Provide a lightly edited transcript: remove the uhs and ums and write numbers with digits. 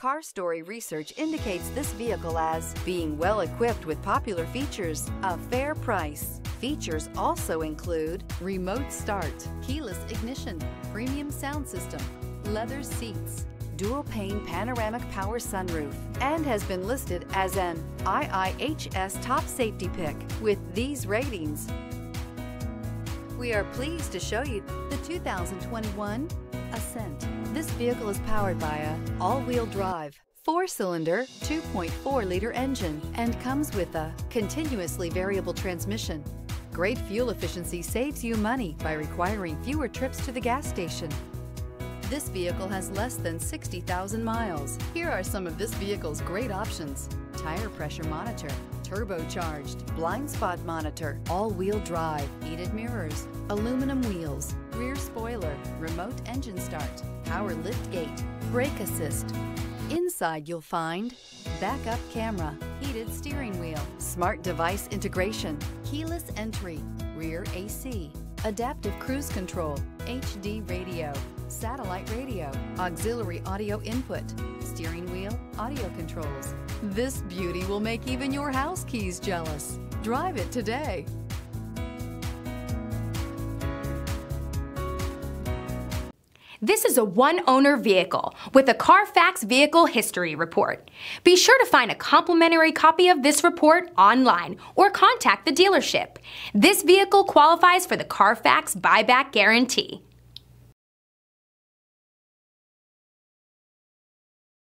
CarStory research indicates this vehicle as being well equipped with popular features, a fair price. Features also include remote start, keyless ignition, premium sound system, leather seats, dual-pane panoramic power sunroof, and has been listed as an IIHS top safety pick with these ratings. We are pleased to show you the 2021 Ascent. This vehicle is powered by a all-wheel drive, 4-cylinder, 2.4-liter engine, and comes with a continuously variable transmission. Great fuel efficiency saves you money by requiring fewer trips to the gas station. This vehicle has less than 60,000 miles. Here are some of this vehicle's great options: tire pressure monitor, turbocharged, blind spot monitor, all-wheel drive, heated mirrors, aluminum wheels, rear spoiler, remote engine start, power liftgate, brake assist. Inside you'll find backup camera, heated steering wheel, smart device integration, keyless entry, rear AC, adaptive cruise control, HD radio, satellite radio, auxiliary audio input, steering wheel audio controls. This beauty will make even your house keys jealous. Drive it today. This is a one-owner vehicle with a Carfax Vehicle History Report. Be sure to find a complimentary copy of this report online or contact the dealership. This vehicle qualifies for the Carfax Buyback Guarantee.